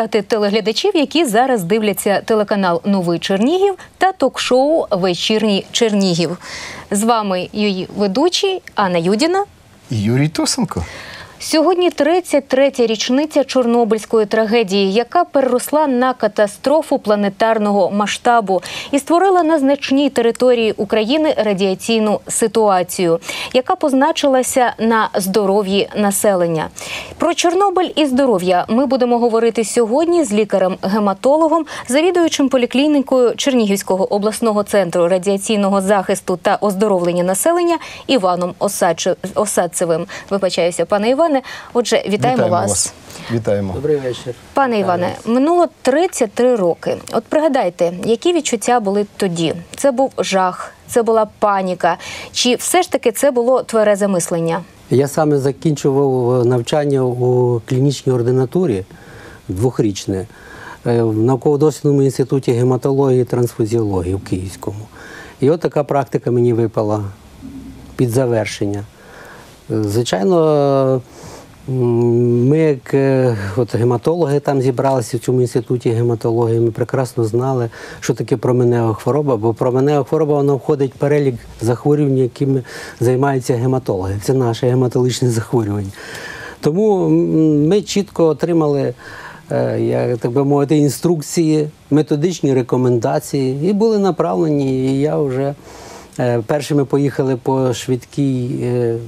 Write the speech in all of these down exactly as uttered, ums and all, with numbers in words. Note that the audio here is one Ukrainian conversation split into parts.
привітати телеглядачів, які зараз дивляться телеканал «Новий Чернігів» та ток-шоу «Вечірній Чернігів». З вами її ведучі Анна Юдіна і Юрій Тосенко. Сьогодні тридцять третя річниця Чорнобильської трагедії, яка переросла на катастрофу планетарного масштабу і створила на значній території України радіаційну ситуацію, яка позначилася на здоров'ї населення. Про Чорнобиль і здоров'я ми будемо говорити сьогодні з лікарем-гематологом, завідуючим поліклінікою Чернігівського обласного центру радіаційного захисту та оздоровлення населення Іваном Осадцевим. Вибачаюся, пане Іване. Отже, вітаємо вас. Вітаємо. Добрий вечір. Пане Іване, минуло тридцять три роки. От пригадайте, які відчуття були тоді? Це був жах, це була паніка, чи все ж таки це було тверезе мислення? Я саме закінчував навчання у клінічній ординатурі двохрічне в науково-дослідному інституті гематології і трансфузіології в Київському. І от така практика мені випала під завершення. Звичайно, ми, як гематологи там зібралися в цьому інституті гематології, ми прекрасно знали, що таке променева хвороба, бо променева хвороба, вона входить в перелік захворювань, якими займаються гематологи. Це наше гематологічне захворювання. Тому ми чітко отримали, так би мовити, інструкції, методичні рекомендації і були направлені, і я вже... Першими поїхали по швидкій,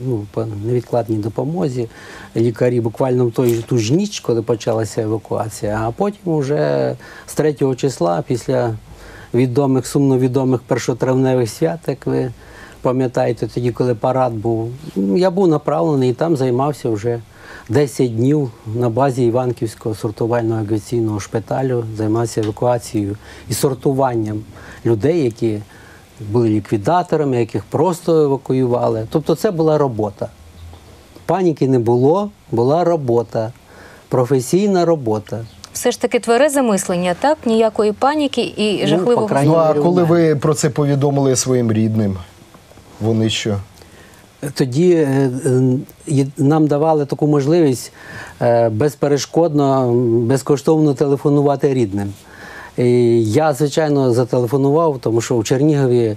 ну, по невідкладній допомозі лікарі буквально в ту ж ніч, коли почалася евакуація, а потім вже з третього числа, після відомих, сумновідомих першотравневих свят, як ви пам'ятаєте, тоді, коли парад був, я був направлений і там займався вже десять днів на базі Іванківського сортувального авіаційного шпиталю, займався евакуацією і сортуванням людей, які були ліквідаторами, яких просто евакуювали. Тобто це була робота. Паніки не було, була робота, професійна робота. Все ж таки тверезе мислення, так? Ніякої паніки і жахливого... Ну, а коли ви про це повідомили своїм рідним, вони що? Тоді нам давали таку можливість безперешкодно, безкоштовно телефонувати рідним. Я, звичайно, зателефонував, тому що в Чернігові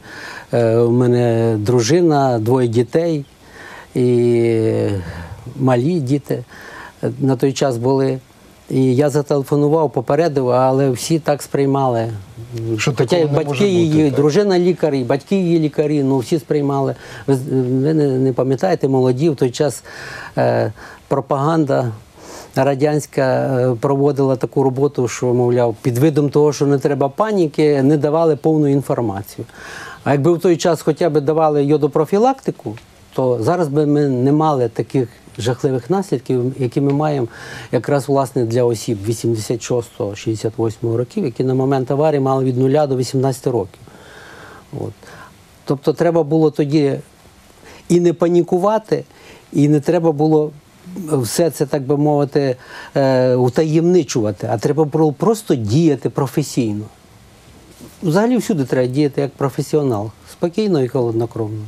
у мене дружина, двоє дітей і малі діти на той час були. І я зателефонував, попередив, але всі так сприймали. Хоча і батьки її, дружина лікар, і батьки її лікарі, ну всі сприймали. Ви не пам'ятаєте, молоді, в той час пропаганда радянська проводила таку роботу, що, мовляв, під видом того, що не треба паніки, не давали повну інформацію. А якби в той час хоча б давали йодопрофілактику, то зараз би ми не мали таких жахливих наслідків, які ми маємо якраз, власне, для осіб вісімдесят шостого — шістдесят восьмого років, які на момент аварії мали від нуля до вісімнадцяти років. От. Тобто треба було тоді і не панікувати, і не треба було все це, так би мовити, утаємничувати, а треба було просто діяти професійно. Взагалі всюди треба діяти як професіонал, спокійно і холоднокровно.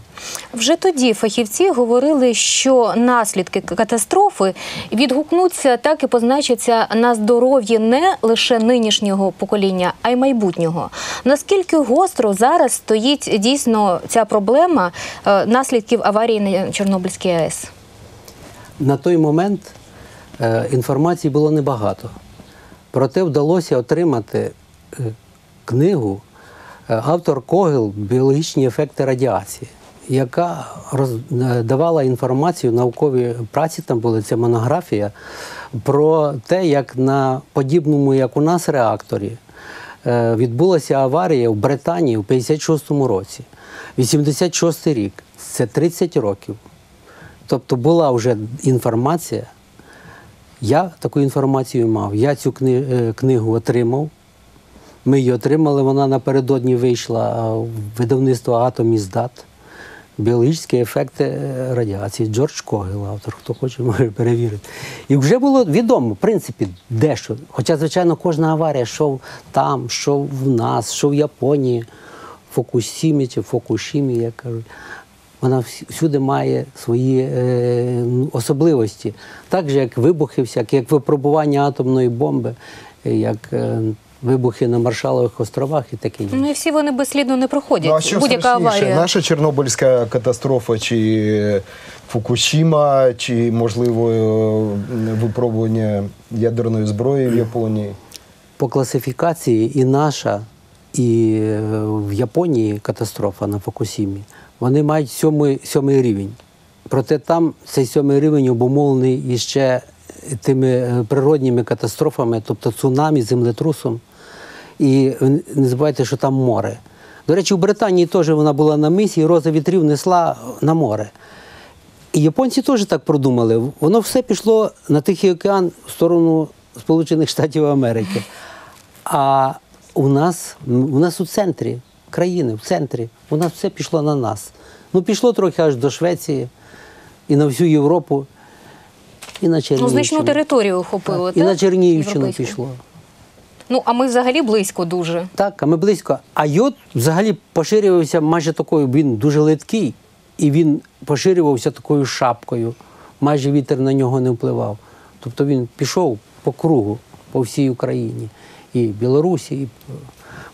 Вже тоді фахівці говорили, що наслідки катастрофи відгукнуться так і позначаться на здоров'ї не лише нинішнього покоління, а й майбутнього. Наскільки гостро зараз стоїть дійсно ця проблема наслідків аварії на Чорнобильській АЕС? На той момент інформації було небагато. Проте вдалося отримати книгу «Автор Коггел. Біологічні ефекти радіації», яка давала інформацію, наукові праці там були, це монографія, про те, як на подібному, як у нас, реакторі відбулася аварія в Британії в п'ятдесят шостому році. вісімдесят шостий рік – це тридцять років. Тобто була вже інформація, я таку інформацію мав, я цю книгу отримав, ми її отримали, вона напередодні вийшла в видавництво «Атоміздат», «Біологічні ефекти радіації», Джордж Коггел, автор, хто хоче, може перевірити. І вже було відомо, в принципі, дещо, хоча, звичайно, кожна аварія, що там, що в нас, що в Японії, Фукусімі чи Фукушімі, як кажуть. Вона всюди має свої е, особливості. Так же, як вибухи всякі, як випробування атомної бомби, як вибухи на Маршалових островах і таке інше. Ну і всі вони безслідно не проходять, будь-яка аварія. Наша Чорнобильська катастрофа чи Фукусіма, чи, можливо, випробування ядерної зброї в Японії? По класифікації і наша, і в Японії катастрофа на Фукусімі, вони мають сьомий, сьомий рівень. Проте там цей сьомий рівень обумовлений іще тими природніми катастрофами, тобто цунамі, землетрусом. І не забувайте, що там море. До речі, в Британії теж вона була на мисі, і роза вітрів несла на море. І японці теж так продумали. Воно все пішло на Тихий океан в сторону Сполучених Штатів Америки. А у нас, у нас у центрі країни, в центрі, у нас все пішло на нас. Ну, пішло трохи аж до Швеції і на всю Європу. І на Чернігівщину. Ну, значну територію охопило, так? І на Чернігівщину пішло. Ну, а ми взагалі близько дуже. Так, а ми близько. А йод взагалі поширювався майже такою, він дуже литкий, і він поширювався такою шапкою. Майже вітер на нього не впливав. Тобто він пішов по кругу, по всій Україні. І Білорусі, і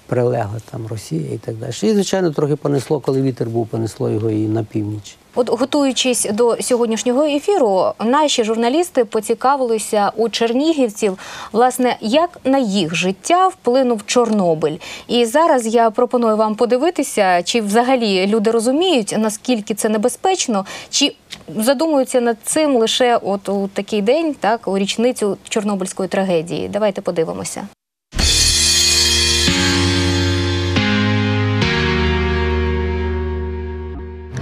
прилегла там Росія і так далі. І, звичайно, трохи понесло, коли вітер був, понесло його і на північ. От, готуючись до сьогоднішнього ефіру, наші журналісти поцікавилися у чернігівців, власне, як на їх життя вплинув Чорнобиль. І зараз я пропоную вам подивитися, чи взагалі люди розуміють, наскільки це небезпечно, чи задумуються над цим лише от у такий день, так, у річницю Чорнобильської трагедії. Давайте подивимося.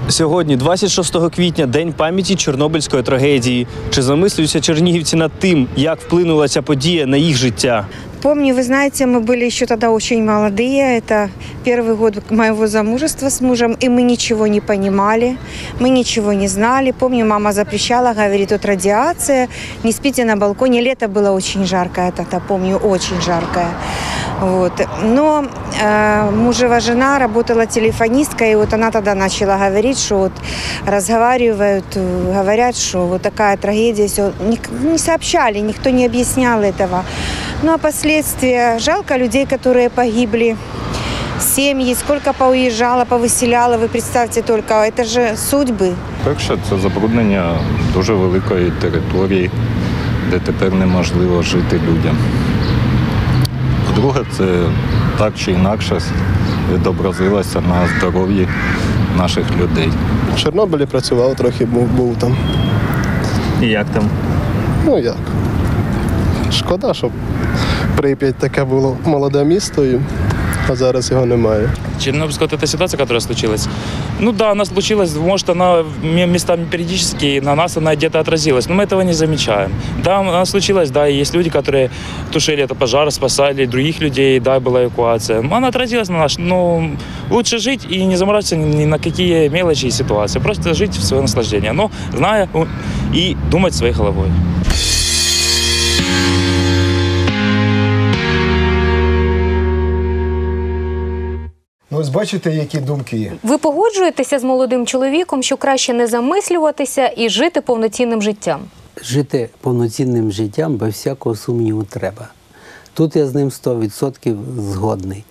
Сьогодні, двадцять шостого квітня, День пам'яті Чорнобильської трагедії. Чи замислюються чернігівці над тим, як вплинула ця подія на їх життя? Помню, вы знаете, мы были еще тогда очень молодые, это первый год моего замужества с мужем, и мы ничего не понимали, мы ничего не знали. Помню, мама запрещала, говорит, тут радиация, не спите на балконе. Лето было очень жаркое тогда, помню, очень жаркое. Вот. Но э, мужева жена работала телефонисткой, и вот она тогда начала говорить, что вот разговаривают, говорят, что вот такая трагедия, все. Не, не сообщали, никто не объяснял этого. Ну а последствия, жалко людей, которые погибли, семьи, сколько поуїжджало, повиселяло, ви представте тільки, це ж судьби. Перше, це забруднення дуже великої території, де тепер неможливо жити людям. По-друге, це так чи інакше відобразилося на здоров'ї наших людей. В Чорнобилі працював трохи, був, був там. І як там? Ну як. Шкода, що Прип'ять таке було молоде місто, а зараз його немає. Чернобыльская вот эта ситуация, которая случилась, ну да, она случилась, может, она местами периодически, на нас она где-то отразилась, но мы этого не замечаем. Да, она случилась, да, и есть люди, которые тушили этот пожар, спасали других людей, да, была эвакуация. Она отразилась на нас, но лучше жить и не заморачиваться ни на какие мелочи и ситуации, просто жить в свое наслаждение, но зная и думать своей головой. Ну, ось бачите, які думки є. Ви погоджуєтеся з молодим чоловіком, що краще не замислюватися і жити повноцінним життям? Жити повноцінним життям без всякого сумніву треба. Тут я з ним сто відсотків згодний.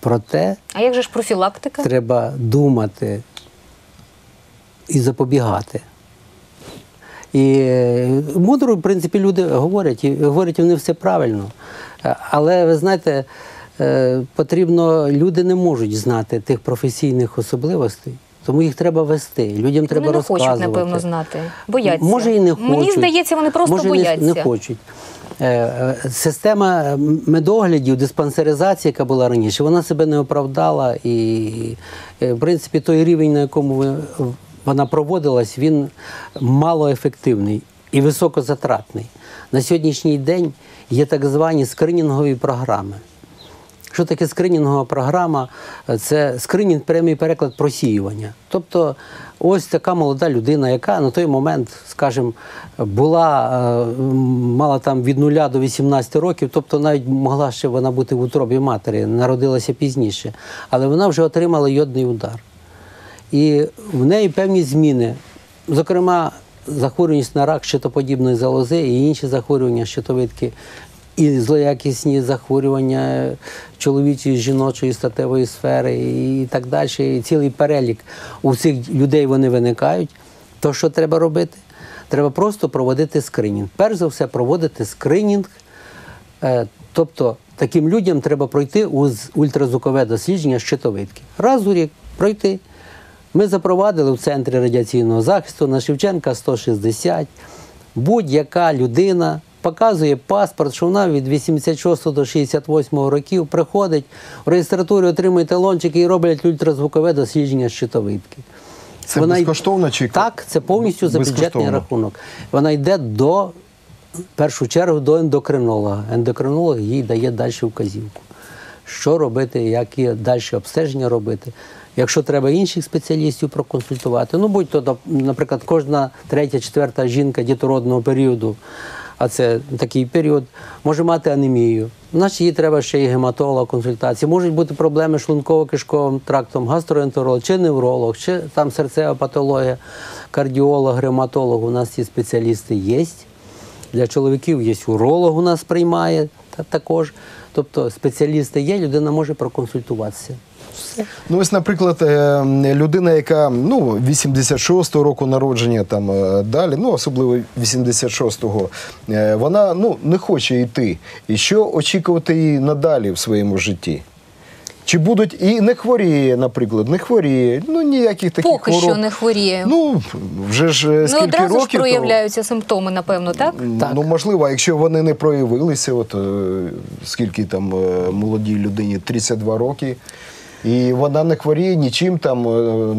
Проте… А як же ж профілактика? Треба думати і запобігати. І мудро, в принципі, люди говорять, і говорять вони все правильно. Але, ви знаєте, потрібно, люди не можуть знати тих професійних особливостей, тому їх треба вести, людям треба вони розказувати. Вони не хочуть, напевно, знати, бояться. Може і не хочуть. Мені здається, вони просто може, бояться. Не, не хочуть. Система медоглядів, диспансеризації, яка була раніше, вона себе не оправдала і, в принципі, той рівень, на якому вона проводилась, він малоефективний і високозатратний. На сьогоднішній день є так звані скринінгові програми. Що таке скринінгова програма? Це скринінг, прямий переклад, просіювання. Тобто ось така молода людина, яка на той момент, скажімо, була, мала там від нуля до вісімнадцяти років, тобто навіть могла ще вона бути в утробі матері, народилася пізніше, але вона вже отримала йодний удар. І в неї певні зміни, зокрема, захворюваність на рак щитоподібної залози і інші захворювання щитовидки і злоякісні захворювання чоловічої, жіночої, статевої сфери і так далі. І цілий перелік у всіх людей вони виникають. То, що треба робити? Треба просто проводити скринінг. Перш за все, проводити скринінг, тобто таким людям треба пройти ультразвукове дослідження щитовидки. Раз у рік пройти. Ми запровадили в Центрі радіаційного захисту на Шевченка сто шістдесят. Будь-яка людина показує паспорт, що вона від вісімдесят шостого до шістдесят восьмого років приходить в реєстратуру, отримує талончики і роблять ультразвукове дослідження щитовидки. Це вона безкоштовно чи? Так, це повністю за бюджетний рахунок. Вона йде до, в першу чергу, до ендокринолога. Ендокринолог їй дає далі вказівку, що робити, які далі обстеження робити. Якщо треба інших спеціалістів проконсультувати, ну будь-то, наприклад, кожна третя, четверта жінка дітородного періоду, а це такий період, може мати анемію. Значить, їй треба ще й гематолог, консультації. Можуть бути проблеми з шлунково-кишковим трактом, гастроентеролог, чи невролог, чи там серцева патологія, кардіолог, ревматолог. У нас ці спеціалісти є. Для чоловіків є уролог, у нас приймає також. Тобто спеціалісти є, людина може проконсультуватися. Ну ось, наприклад, людина, яка вісімдесят шостого року народження, там далі, ну особливо вісімдесят шостого, вона не хоче йти. І що очікувати їй надалі в своєму житті? Чи будуть і не хворіє, наприклад, не хворіє, ну ніяких таких хвороб. Поки що не хворіє. Ну, вже ж скільки років. Ну, одразу ж проявляються симптоми, напевно, так? Ну, можливо, якщо вони не проявилися, от скільки там молодій людині, тридцять два роки. І вона не хворіє нічим, там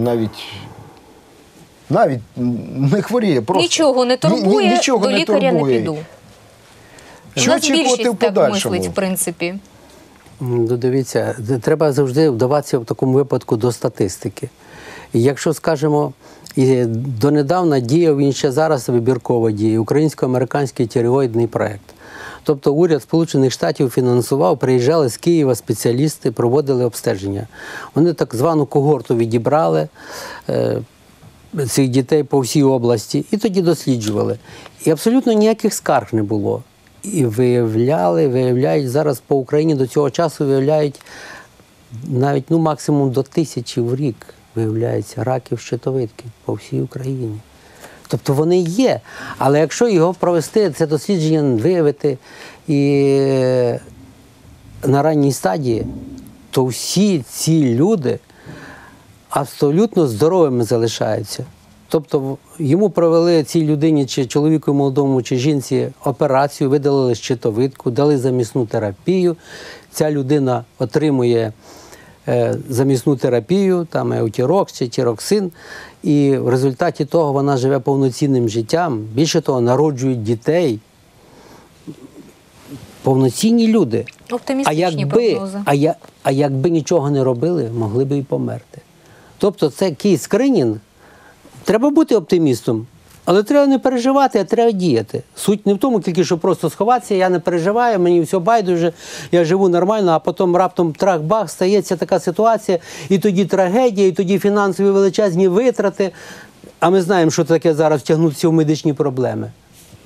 навіть, навіть не хворіє. Просто. Нічого не турбує, Ні, нічого до не лікаря турбує. не піду. Що нас більшість так мислить, в принципі. Дивіться, треба завжди вдаватися в такому випадку до статистики. Якщо, скажімо, донедавна діяв, він ще зараз вибірково діє, українсько-американський тіреоїдний проєкт. Тобто уряд Сполучених Штатів фінансував, приїжджали з Києва спеціалісти, проводили обстеження. Вони так звану когорту відібрали цих дітей по всій області і тоді досліджували. І абсолютно ніяких скарг не було. І виявляли, виявляють зараз по Україні до цього часу, виявляють навіть ну, максимум до тисячі в рік виявляється раків щитовидки по всій Україні. Тобто вони є, але якщо його провести, це дослідження виявити і на ранній стадії, то всі ці люди абсолютно здоровими залишаються. Тобто йому провели цій людині, чи чоловіку молодому, чи жінці операцію, видалили щитовидку, дали замісну терапію. Ця людина отримує замісну терапію, там еутірокс чи тіроксин, і в результаті того вона живе повноцінним життям. Більше того, народжують дітей, повноцінні люди. Оптимістичні прогнози. А якби, а якби нічого не робили, могли б і померти. Тобто це такий скринінг. Треба бути оптимістом, але треба не переживати, а треба діяти. Суть не в тому, тільки що просто сховатися, я не переживаю, мені все байдуже, я живу нормально, а потім раптом трах-бах, стається така ситуація, і тоді трагедія, і тоді фінансові величезні витрати. А ми знаємо, що таке зараз втягнутися в медичні проблеми.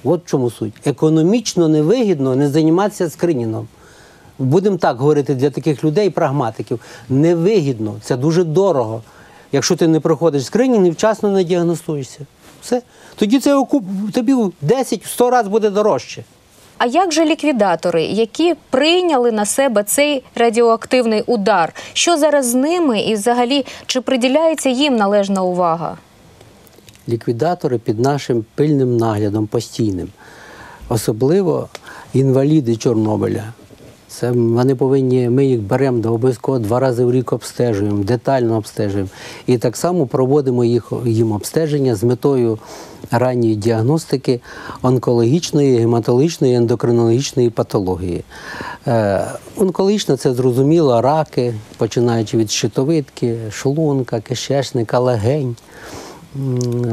От в чому суть. Економічно невигідно не займатися скринінгом. Будемо так говорити для таких людей, прагматиків. Невигідно, це дуже дорого. Якщо ти не проходиш скринінг, невчасно не діагностуєшся. Все. Тоді це тобі в десять-сто разів буде дорожче. А як же ліквідатори, які прийняли на себе цей радіоактивний удар? Що зараз з ними і взагалі чи приділяється їм належна увага? Ліквідатори під нашим пильним наглядом, постійним. Особливо інваліди Чорнобиля. Це вони повинні, ми їх беремо обов'язково два рази в рік обстежуємо, детально обстежуємо. І так само проводимо їх, їм обстеження з метою ранньої діагностики онкологічної, гематологічної, ендокринологічної патології. Е, онкологічна – це зрозуміло раки, починаючи від щитовидки, шлунка, кишечника, легень,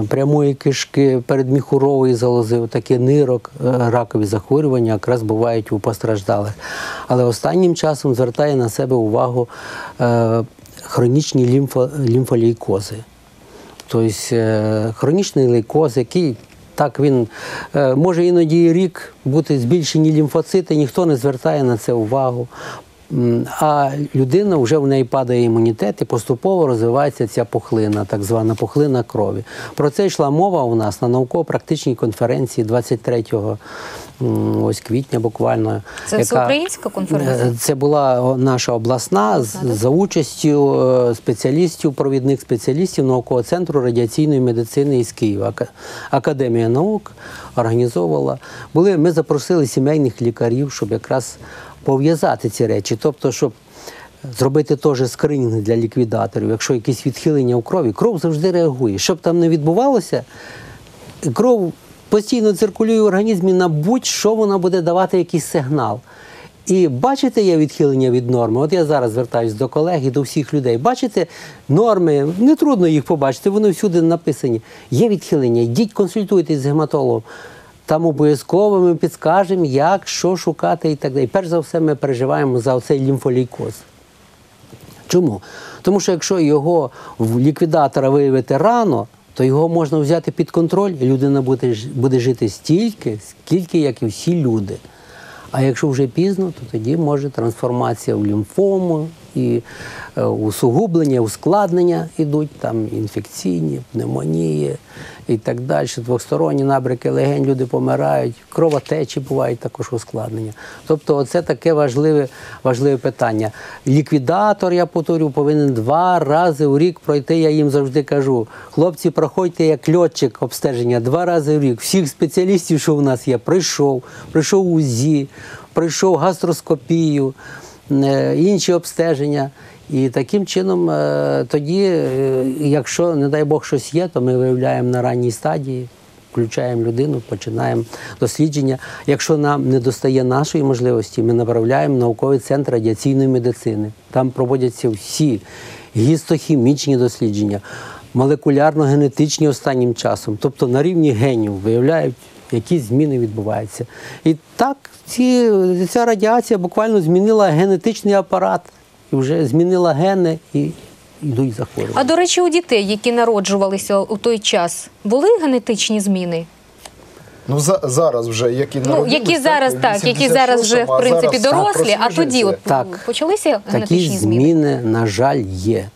прямої кишки, передміхурової залози, такі нирок, ракові захворювання якраз бувають у постраждалих. Але останнім часом звертає на себе увагу е, хронічні лімфо, лімфолейкози. Тобто е, хронічний лейкоз, який Так, він може іноді рік бути збільшені лімфоцити, ніхто не звертає на це увагу. А людина, вже в неї падає імунітет і поступово розвивається ця пухлина, так звана пухлина крові. Про це йшла мова у нас на науково-практичній конференції двадцять третього квітня буквально. Це всеукраїнська конференція? Це була наша обласна за участю спеціалістів, провідних спеціалістів Наукового центру радіаційної медицини із Києва. Академія наук організовувала. Ми запросили сімейних лікарів, щоб якраз пов'язати ці речі, тобто, щоб зробити теж скринінг для ліквідаторів, якщо якісь відхилення у крові, кров завжди реагує. Щоб там не відбувалося, кров постійно циркулює в організмі на будь-що, вона буде давати якийсь сигнал. І бачите, є відхилення від норми, от я зараз звертаюся до колег і до всіх людей, бачите, норми, не трудно їх побачити, вони всюди написані, є відхилення, йдіть, консультуйтесь з гематологом. Там обов'язково ми підскажемо, як, що шукати і так далі. І перш за все ми переживаємо за оцей лімфолейкоз. Чому? Тому що якщо його в ліквідатора виявити рано, то його можна взяти під контроль, і людина буде жити стільки, скільки, як і всі люди. А якщо вже пізно, то тоді може трансформація в лімфому, і усугублення, ускладнення йдуть, там інфекційні, пневмонії і так далі, двосторонні набряки легень, люди помирають, кровотечі бувають також ускладнення. Тобто це таке важливе, важливе питання. Ліквідатор, я повторю, повинен два рази в рік пройти, я їм завжди кажу, хлопці, проходьте як льотчик обстеження два рази в рік. Всіх спеціалістів, що в нас є, прийшов, прийшов УЗІ, прийшов гастроскопію, інші обстеження. І таким чином тоді, якщо, не дай Бог, щось є, то ми виявляємо на ранній стадії, включаємо людину, починаємо дослідження. Якщо нам не достає нашої можливості, ми направляємо в науковий центр радіаційної медицини. Там проводяться всі гістохімічні дослідження, молекулярно-генетичні останнім часом. Тобто на рівні генів виявляють, які зміни відбуваються. І так ці, ця радіація буквально змінила генетичний апарат, і вже змінила гени, і йдуть захворювання. А, до речі, у дітей, які народжувалися у той час, були генетичні зміни? Ну, за, зараз вже, які народилися, ну, які зараз, так, які зараз вже, в принципі, дорослі, а тоді от почалися генетичні зміни? Такі зміни, на жаль, є.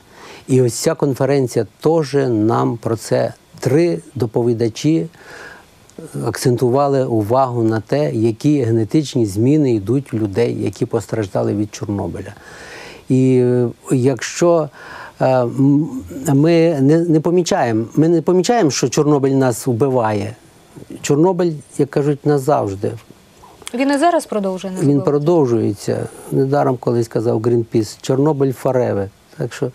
І ось ця конференція теж нам про це. Три доповідачі акцентували увагу на те, які генетичні зміни йдуть у людей, які постраждали від Чорнобиля. І якщо ми не помічаємо, ми не помічаємо, що Чорнобиль нас вбиває. Чорнобиль, як кажуть, назавжди. Він і зараз продовжує нас вбивати? Він продовжується. Недаром колись казав Greenpeace, Чорнобиль forever. Так що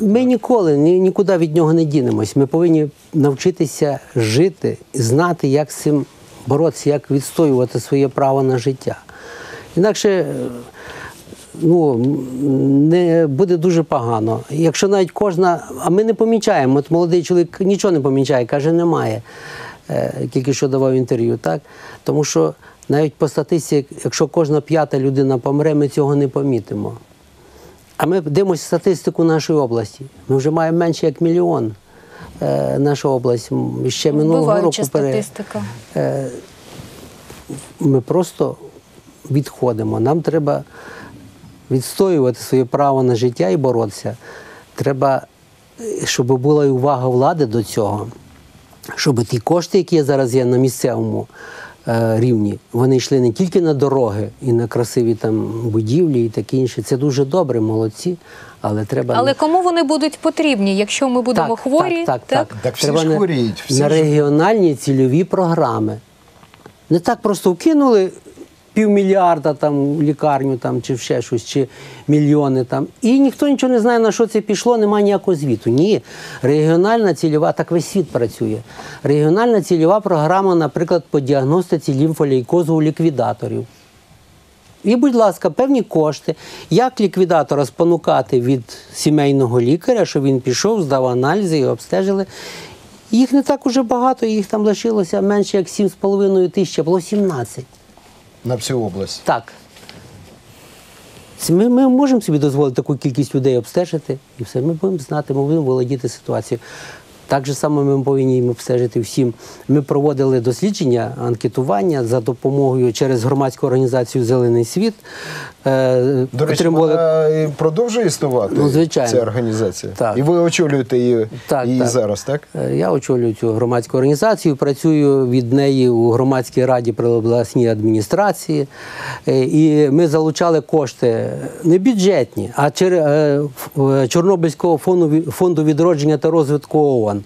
ми ніколи, нікуди від нього не дінемось. Ми повинні навчитися жити, знати, як з цим боротися, як відстоювати своє право на життя. Інакше ну, не буде дуже погано. Якщо навіть кожна, а ми не помічаємо, от молодий чоловік нічого не помічає, каже, немає, тільки що давав інтерв'ю, так? Тому що навіть по статистиці, якщо кожна п'ята людина помре, ми цього не помітимо. А ми дивимося статистику нашої області. Ми вже маємо менше як мільйон е, наша область. Ще минулого року пере... е, ми просто відходимо. Нам треба відстоювати своє право на життя і боротися. Треба, щоб була і увага влади до цього, щоб ті кошти, які зараз є на місцевому рівні, вони йшли не тільки на дороги і на красиві там будівлі і таке інше. Це дуже добре, молодці, але треба... Але кому вони будуть потрібні, якщо ми будемо так, хворі? Так, так, так. Так, так всі треба ж хворіють. Всі на ж... регіональні цільові програми. Не так просто вкинули півмільярда там в лікарню там, чи ще щось, чи мільйони там, і ніхто нічого не знає, на що це пішло, немає ніякого звіту. Ні, регіональна цільова, так весь світ працює, регіональна цільова програма, наприклад, по діагностиці лімфолейкозу у ліквідаторів. І, будь ласка, певні кошти, як ліквідатора спонукати від сімейного лікаря, що він пішов, здав аналізи, його обстежили. Їх не так уже багато, їх там лишилося менше як сім з половиною тисяч, було сімнадцять. На всю область? Так. Ми, ми можемо собі дозволити таку кількість людей обстежити, і все, ми будемо знати, ми будемо володіти ситуацією. Так же само ми повинні обстежити всім. Ми проводили дослідження, анкетування за допомогою через громадську організацію «Зелений світ». До речі, вона продовжує існувати, ця організація? І ви очолюєте її зараз, так? Я очолюю цю громадську організацію, працюю від неї у громадській раді при обласній адміністрації. І ми залучали кошти не бюджетні, а Чорнобильського фонду відродження та розвитку ООН.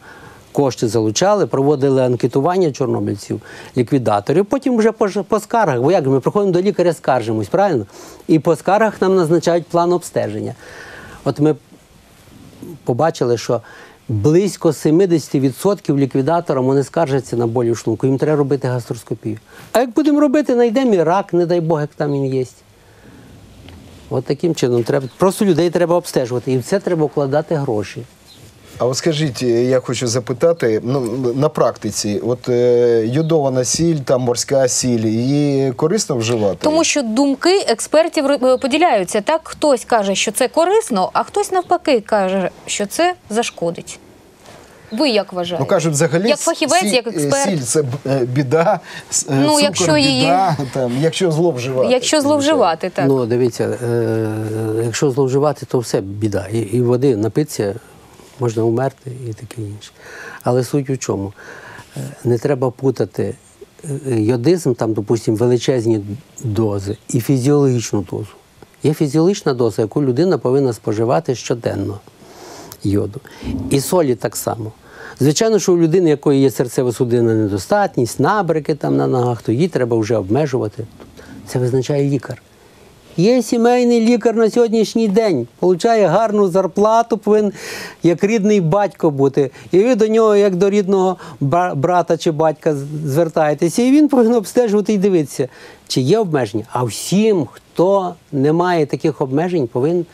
Кошти залучали, проводили анкетування чорнобильців, ліквідаторів. Потім вже по скаргах, бо як ми приходимо до лікаря, скаржимось, правильно? І по скаргах нам назначають план обстеження. От ми побачили, що близько сімдесят відсотків ліквідаторам вони скаржаться на болі в шлунку. Їм треба робити гастроскопію. А як будемо робити, знайдемо і рак, не дай Бог, як там він є. От таким чином. Просто людей треба обстежувати. І в це треба вкладати гроші. А от скажіть, я хочу запитати, на практиці, от йодована сіль, там морська сіль, її корисно вживати? Тому що думки експертів поділяються. Так, хтось каже, що це корисно, а хтось навпаки каже, що це зашкодить. Ви як вважаєте? Ну, кажуть, взагалі, сіль – це біда, цукор – біда, якщо зловживати. Якщо зловживати, так. Ну, дивіться, якщо зловживати, то все біда. І води напитися – можна умерти і таке інше. Але суть у чому? Не треба путати йодизм, там, допустимо, величезні дози і фізіологічну дозу. Є фізіологічна доза, яку людина повинна споживати щоденно йоду. І солі так само. Звичайно, що у людини, якої є серцево-судинна недостатність, набряки там на ногах, то її треба вже обмежувати. Це визначає лікар. Є сімейний лікар на сьогоднішній день, отримує гарну зарплату, повинен як рідний батько бути. І ви до нього, як до рідного брата чи батька, звертаєтеся, і він повинен обстежувати і дивитися, чи є обмеження. А всім, хто не має таких обмежень, повинен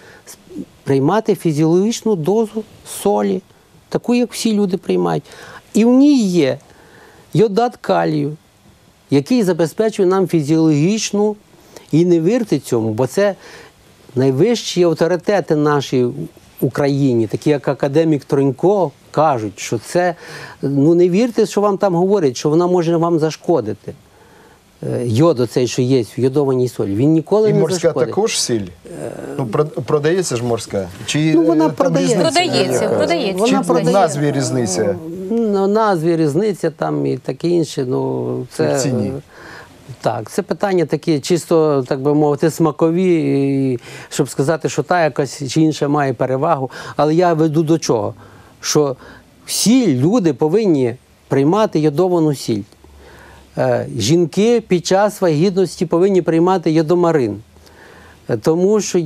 приймати фізіологічну дозу солі, таку, як всі люди приймають. І в ній є йодат калію, який забезпечує нам фізіологічну дозу. І не вірте цьому, бо це найвищі авторитети наші в Україні, такі як академік Тронько, кажуть, що це, ну не вірте, що вам там говорять, що вона може вам зашкодити. Йод оцей, що є в йодованій солі, він ніколи не зашкодить. І морська також сіль? Продається ж морська? Ну вона продається. Продається. Чи в назві різниця? В назві різниця там і таке інше. В ціні? Так, це питання такі, чисто, так би мовити, смакові, щоб сказати, що та якась чи інша має перевагу. Але я веду до чого? Що всі люди повинні приймати йодовану сіль. Жінки під час вагітності повинні приймати йодомарин. Тому що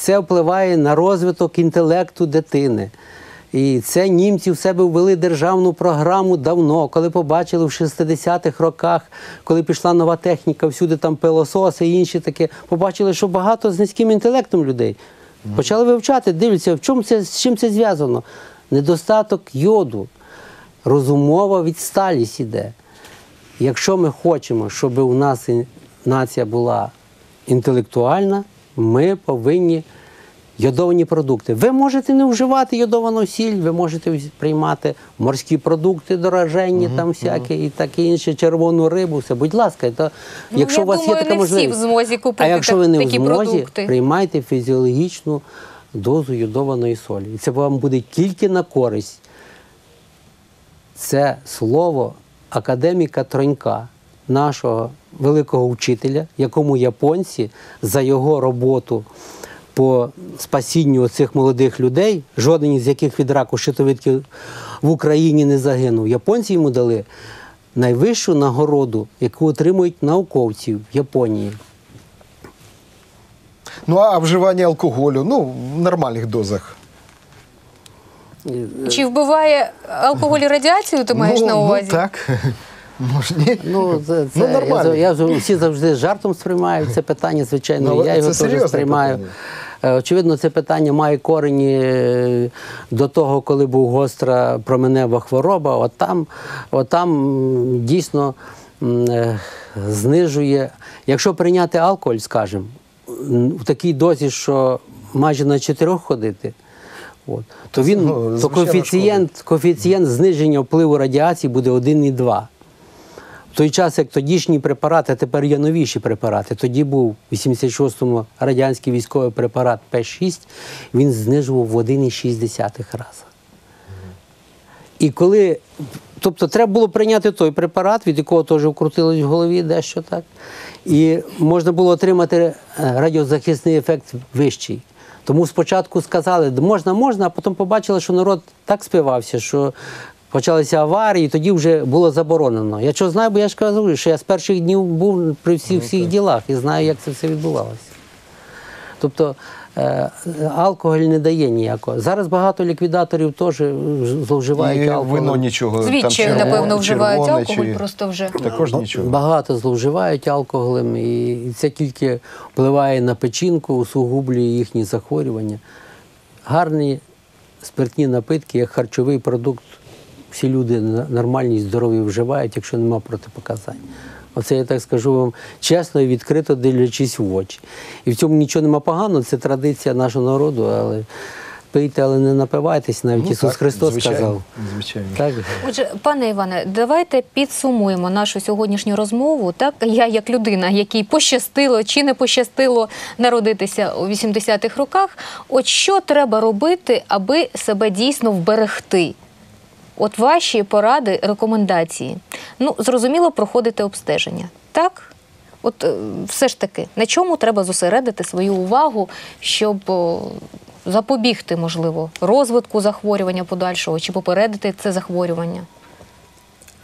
це впливає на розвиток інтелекту дитини. І це німці в себе ввели державну програму давно, коли побачили в шістдесятих роках, коли пішла нова техніка, всюди там пилососи і інші таке, побачили, що багато з низьким інтелектом людей. Почали вивчати, дивляться, з чим це зв'язано. Недостаток йоду, розумова відсталість іде. Якщо ми хочемо, щоб у нас нація була інтелектуальна, ми повинні йодовані продукти. Ви можете не вживати йодовану сіль, ви можете приймати морські продукти дороженні, там всякі, і таке інше, червону рибу, все, будь ласка. Якщо у вас є така можливість. А якщо ви не в змозі, приймайте фізіологічну дозу йодованої солі. І це вам буде тільки на користь. Це слово академіка Тронька, нашого великого вчителя, якому японці за його роботу по спасінню цих молодих людей, жоден із яких від раку щитовидків в Україні не загинув. Японці йому дали найвищу нагороду, яку отримують науковці в Японії. Ну а вживання алкоголю, ну, в нормальних дозах? Чи вбиває алкоголь радіацію, ти маєш на увазі? Ну, так. Ну, я всі завжди жартом сприймаю це питання, звичайно, я його теж сприймаю. Очевидно, це питання має корені до того, коли була гостра променева хвороба. От там, от там дійсно знижує, якщо прийняти алкоголь, скажімо, в такій дозі, що майже на чотирьох ходити, то він, то коефіцієнт, коефіцієнт зниження впливу радіації буде один і два. В той час, як тодішні препарати, а тепер є новіші препарати, тоді був у вісімдесят шостому радянський військовий препарат Пе шість, він знижував в один і шість десятих рази. І коли, тобто треба було прийняти той препарат, від якого теж вкрутилось в голові дещо так, і можна було отримати радіозахисний ефект вищий. Тому спочатку сказали, можна, можна, а потім побачили, що народ так спивався, що почалися аварії, і тоді вже було заборонено. Я чого знаю, бо я ж кажу, що я з перших днів був при всіх, всіх ділах і знаю, як це все відбувалося. Тобто алкоголь не дає ніякого. Зараз багато ліквідаторів теж зловживають алкоголь. І вино нічого. Звідчаю, напевно, вживають алкоголь просто вже. Також нічого. Багато зловживають алкоголем, і це тільки впливає на печінку, усугублює їхні захворювання. Гарні спиртні напитки, як харчовий продукт, всі люди нормальні, здорові вживають, якщо немає протипоказань. Оце я так скажу вам чесно і відкрито, дивлячись в очі. І в цьому нічого нема поганого, це традиція нашого народу, але пийте, але не напивайтесь, навіть ну, Ісус так, Христос звичайно, сказав. Звичайно. Так? Отже, пане Іване, давайте підсумуємо нашу сьогоднішню розмову. Так, я як людина, якій пощастило чи не пощастило народитися у вісімдесятих роках, от що треба робити, аби себе дійсно вберегти? От ваші поради, рекомендації. Ну, зрозуміло, проходите обстеження. Так? От все ж таки, на чому треба зосередити свою увагу, щоб запобігти, можливо, розвитку захворювання подальшого, чи попередити це захворювання?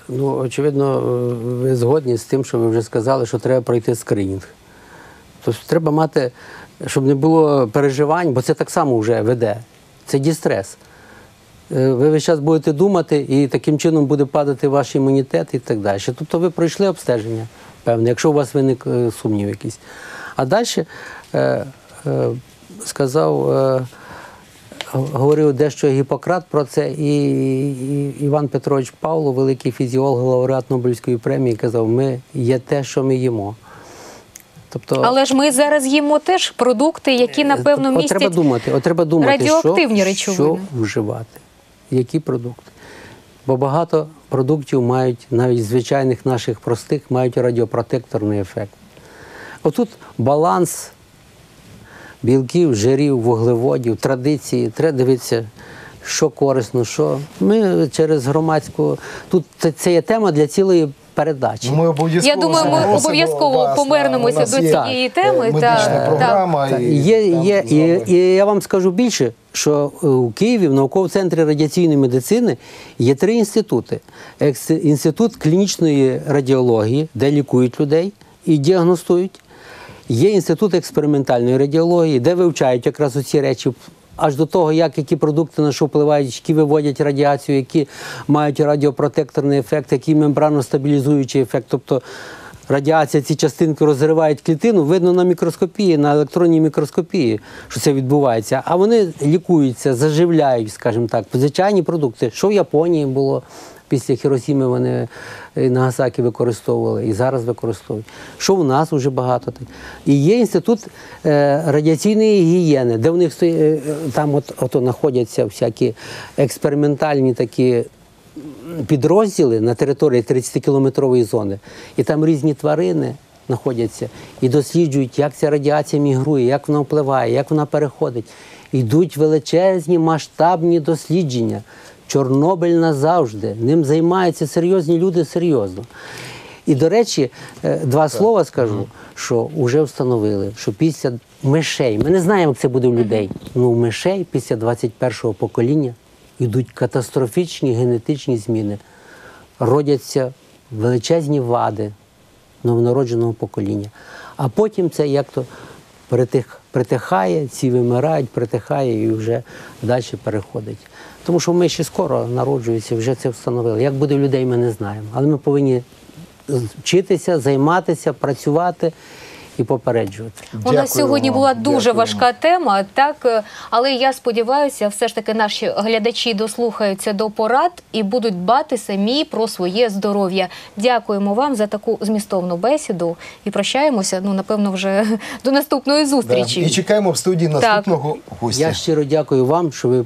Ну, очевидно, ви згодні з тим, що ви вже сказали, що треба пройти скринінг. Тобто треба мати, щоб не було переживань, бо це так само вже веде. Це дистрес. Ви весь час будете думати, і таким чином буде падати ваш імунітет і так далі. Тобто ви пройшли обстеження, певне, якщо у вас виник сумнів якийсь. А далі, е, е, сказав, е, говорив дещо Гіппократ про це, і, і Іван Петрович Павлов, великий фізіолог, лауреат Нобелівської премії, казав, ми є те, що ми їмо. Тобто, але ж ми зараз їмо теж продукти, які, напевно, містять треба думати, от треба думати, радіоактивні що, речовини. Що вживати. Які продукти? Бо багато продуктів мають, навіть звичайних наших простих, мають радіопротекторний ефект. Отут баланс білків, жирів, вуглеводів, традиції. Треба дивитися, що корисно, що. Ми через громадську... Тут це є тема для цілої передачі. Я думаю, ми обов'язково помирнемося до цієї теми. Медична програма. І я вам скажу більше, що у Києві в науково-центрі радіаційної медицини є три інститути. Інститут клінічної радіології, де лікують людей і діагностують. Є інститут експериментальної радіології, де вивчають якраз оці речі, аж до того, як які продукти на що впливають, які виводять радіацію, які мають радіопротекторний ефект, який мембраностабілізуючий ефект. Тобто радіація, ці частинки розривають клітину, видно на мікроскопії, на електронній мікроскопії, що це відбувається. А вони лікуються, заживляють, скажімо так, звичайні продукти. Що в Японії було, після Хіросіми вони Нагасакі використовували і зараз використовують. Що в нас вже багато. І є інститут радіаційної гігієни, де в них там от, от, знаходяться всякі експериментальні такі підрозділи на території тридцятикілометрової зони. І там різні тварини знаходяться і досліджують, як ця радіація мігрує, як вона впливає, як вона переходить. Йдуть величезні масштабні дослідження. Чорнобиль назавжди. Ним займаються серйозні люди серйозно. І, до речі, два слова скажу, що вже встановили, що після мишей, ми не знаємо, як це буде в людей, але у мишей після двадцять першого покоління йдуть катастрофічні генетичні зміни. Родяться величезні вади новонародженого покоління. А потім це як-то притих, притихає, ці вимирають, притихає і вже далі переходить. Тому що ми ще скоро народжуються, вже це встановили. Як буде в людей, ми не знаємо. Але ми повинні вчитися, займатися, працювати. і попереджувати. У нас сьогодні була дуже важка тема, так, але я сподіваюся, все ж таки наші глядачі дослухаються до порад і будуть дбати самі про своє здоров'я. Дякуємо вам за таку змістовну бесіду і прощаємося, ну, напевно, вже до наступної зустрічі. І чекаємо в студії наступного гостя. Я щиро дякую вам, що ви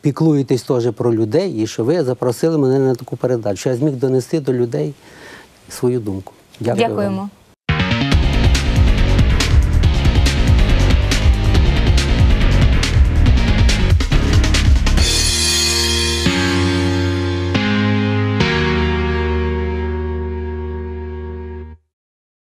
піклуєтесь теж про людей і що ви запросили мене на таку передачу. Я зміг донести до людей свою думку. Дякую. Дякуємо.